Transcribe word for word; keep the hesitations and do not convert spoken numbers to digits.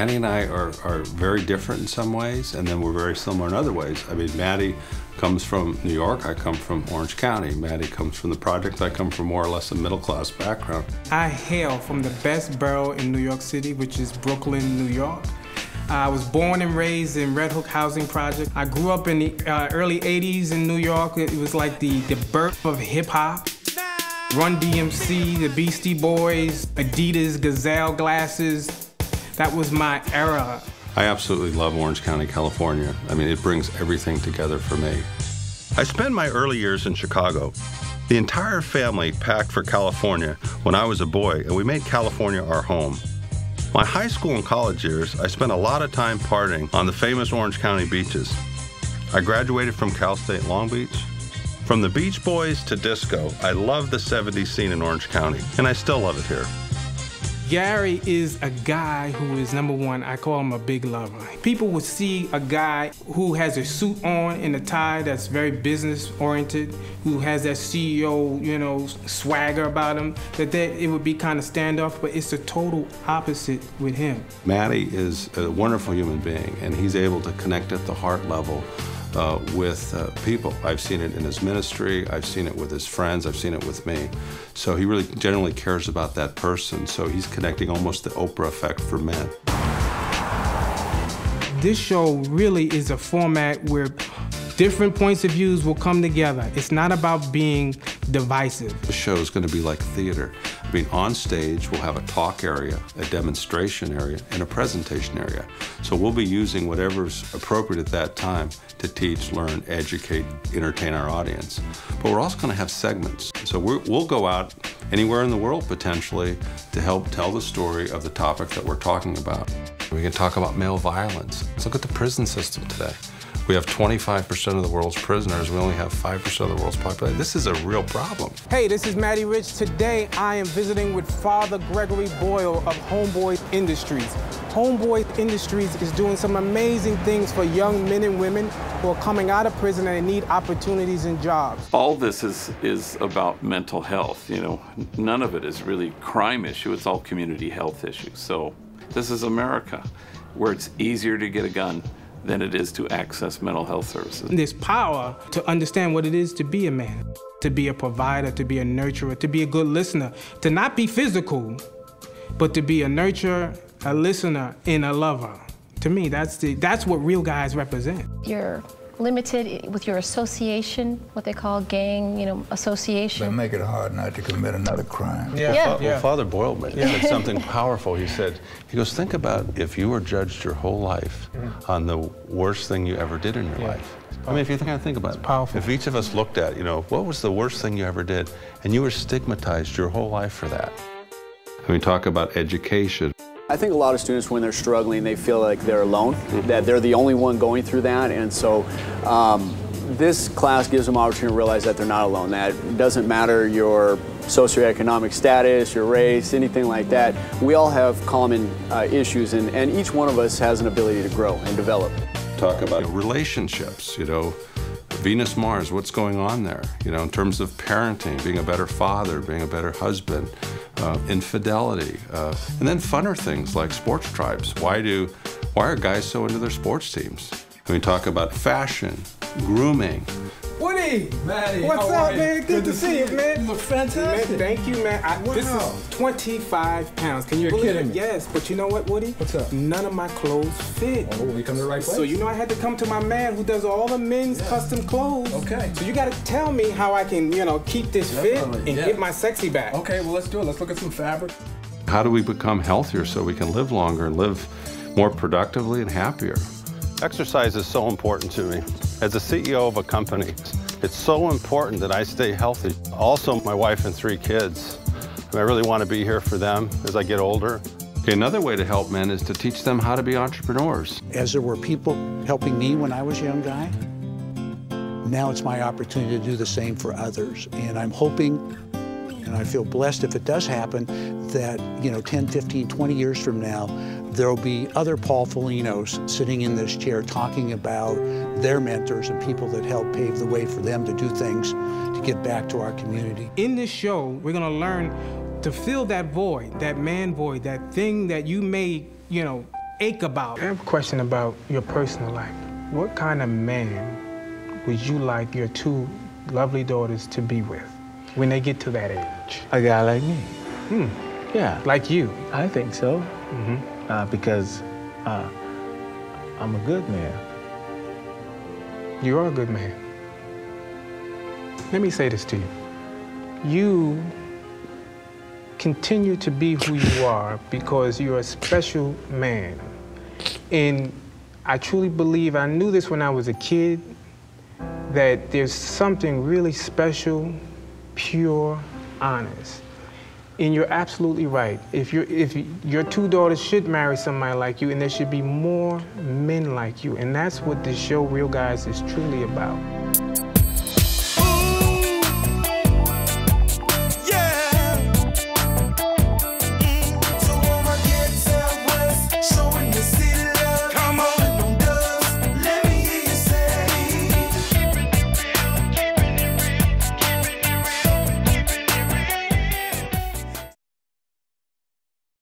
Maddie and I are, are very different in some ways, and then we're very similar in other ways. I mean, Maddie comes from New York, I come from Orange County. Maddie comes from the projects, I come from more or less a middle-class background. I hail from the best borough in New York City, which is Brooklyn, New York. I was born and raised in Red Hook Housing Project. I grew up in the uh, early eighties in New York. It was like the, the birth of hip-hop. Run D M C, the Beastie Boys, Adidas Gazelle glasses. That was my era. I absolutely love Orange County, California. I mean, it brings everything together for me. I spent my early years in Chicago. The entire family packed for California when I was a boy, and we made California our home. My high school and college years, I spent a lot of time partying on the famous Orange County beaches. I graduated from Cal State Long Beach. From the Beach Boys to disco, I love the seventies scene in Orange County, and I still love it here. Gary is a guy who is, number one, I call him a big lover. People would see a guy who has a suit on and a tie that's very business-oriented, who has that C E O, you know, swagger about him, that they, it would be kind of standoff, but it's the total opposite with him. Maddie is a wonderful human being, and he's able to connect at the heart level Uh, with uh, people. I've seen it in his ministry, I've seen it with his friends, I've seen it with me. So he really genuinely cares about that person, so he's connecting almost the Oprah effect for men. This show really is a format where different points of views will come together. It's not about being divisive. The show is going to be like theater. I mean, on stage, we'll have a talk area, a demonstration area, and a presentation area. So we'll be using whatever's appropriate at that time to teach, learn, educate, entertain our audience. But we're also going to have segments. So we're, we'll go out anywhere in the world, potentially, to help tell the story of the topic that we're talking about. We can talk about male violence. Let's look at the prison system today. We have twenty-five percent of the world's prisoners. We only have five percent of the world's population. This is a real problem. Hey, this is Maddie Rich. Today, I am visiting with Father Gregory Boyle of Homeboy Industries. Homeboy Industries is doing some amazing things for young men and women who are coming out of prison and they need opportunities and jobs. All this is, is about mental health, you know. None of it is really crime issue. It's all community health issues. So this is America, where it's easier to get a gun than it is to access mental health services. There's power to understand what it is to be a man, to be a provider, to be a nurturer, to be a good listener, to not be physical, but to be a nurturer, a listener, and a lover. To me, that's, the, that's what Real Guys represent. You're limited with your association, what they call gang, you know, association. They make it hard not to commit another crime. Yeah, yeah. Well, yeah. Father Boyle made, yeah. said something powerful. He said, he goes, think about if you were judged your whole life mm-hmm. on the worst thing you ever did in your yeah. life. I mean, if you think I think about it, powerful. If each of us looked at, you know, what was the worst thing you ever did, and you were stigmatized your whole life for that. I mean, talk about education. I think a lot of students, when they're struggling, they feel like they're alone, mm-hmm. that they're the only one going through that. And so um, this class gives them an opportunity to realize that they're not alone, that it doesn't matter your socioeconomic status, your race, anything like that. We all have common uh, issues, and, and each one of us has an ability to grow and develop. Talk about relationships, you know, Venus, Mars, what's going on there? You know, in terms of parenting, being a better father, being a better husband, uh, infidelity, uh, and then funner things like sports tribes. Why do, why are guys so into their sports teams? I mean, talk about fashion, grooming. Woody, Maddie, what's up, man? Good, Good to see you, man. You look fantastic. Man, thank you, man. I, wow. This is twenty-five pounds. Can you You're believe kidding it? Me. Yes, but you know what, Woody? What's up? None of my clothes fit. Oh, we come to the right place. So you know I had to come to my man who does all the men's yeah. custom clothes. Okay. So you got to tell me how I can, you know, keep this Definitely. fit and yeah. get my sexy back. Okay, well, let's do it. Let's look at some fabric. How do we become healthier so we can live longer and live more productively and happier? Exercise is so important to me. As a C E O of a company, it's so important that I stay healthy. Also, my wife and three kids. And I really want to be here for them as I get older. Okay, another way to help men is to teach them how to be entrepreneurs. As there were people helping me when I was a young guy, now it's my opportunity to do the same for others. And I'm hoping, and I feel blessed if it does happen, that, you know, ten, fifteen, twenty years from now, there'll be other Paul Folinos sitting in this chair talking about their mentors and people that helped pave the way for them to do things to get back to our community. In this show, we're gonna learn to fill that void, that man void, that thing that you may, you know, ache about. I have a question about your personal life. What kind of man would you like your two lovely daughters to be with when they get to that age? A guy like me. Hmm. Yeah. Like you? I think so. Mm-hmm. Uh, because uh, I'm a good man. You are a good man. Let me say this to you. You continue to be who you are because you're a special man. And I truly believe, I knew this when I was a kid, that there's something really special, pure, honest. And you're absolutely right. If, you're, if your two daughters should marry somebody like you, and there should be more men like you. And that's what this show, Real Guys, is truly about.